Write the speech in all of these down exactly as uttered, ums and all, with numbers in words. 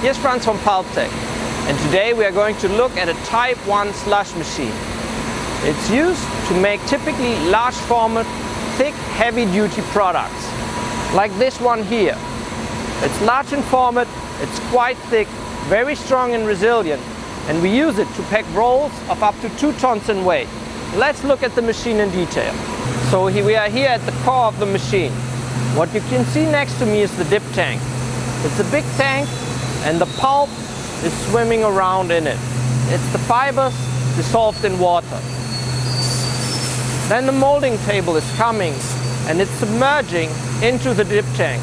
Here's Franz from Pulp-Tec, and today we are going to look at a type one slush machine. It's used to make typically large format, thick, heavy duty products, like this one here. It's large in format, it's quite thick, very strong and resilient, and we use it to pack rolls of up to two tons in weight. Let's look at the machine in detail. So here we are here at the core of the machine. What you can see next to me is the dip tank. It's a big tank, and the pulp is swimming around in it. It's the fibers dissolved in water. Then the molding table is coming and it's submerging into the dip tank.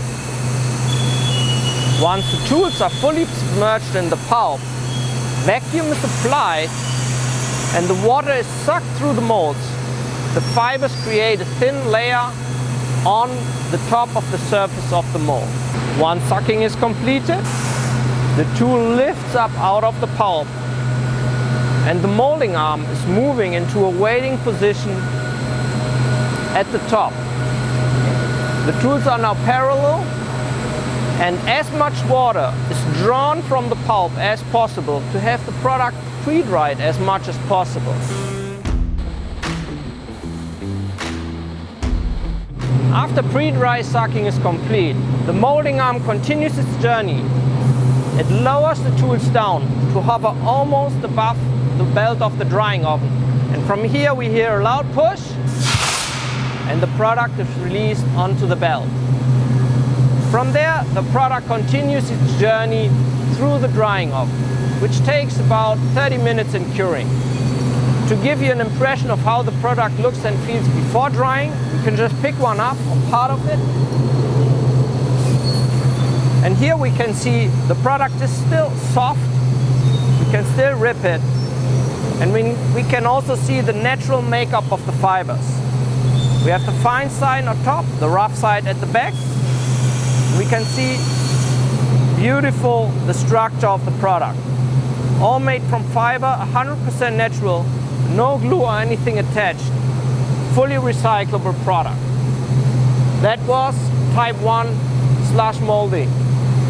Once the tools are fully submerged in the pulp, vacuum is applied and the water is sucked through the molds. The fibers create a thin layer on the top of the surface of the mold. Once sucking is completed, the tool lifts up out of the pulp and the molding arm is moving into a waiting position at the top. The tools are now parallel, and as much water is drawn from the pulp as possible to have the product pre-dried as much as possible. After pre-dry sucking is complete, the molding arm continues its journey. It lowers the tools down to hover almost above the belt of the drying oven. And from here we hear a loud push and the product is released onto the belt. From there, the product continues its journey through the drying oven, which takes about thirty minutes in curing. To give you an impression of how the product looks and feels before drying, you can just pick one up or part of it. And here we can see the product is still soft, we can still rip it, and we, we can also see the natural makeup of the fibers. We have the fine side on top, the rough side at the back. We can see beautiful the structure of the product. All made from fiber, one hundred percent natural, no glue or anything attached, fully recyclable product. That was type one slush molding.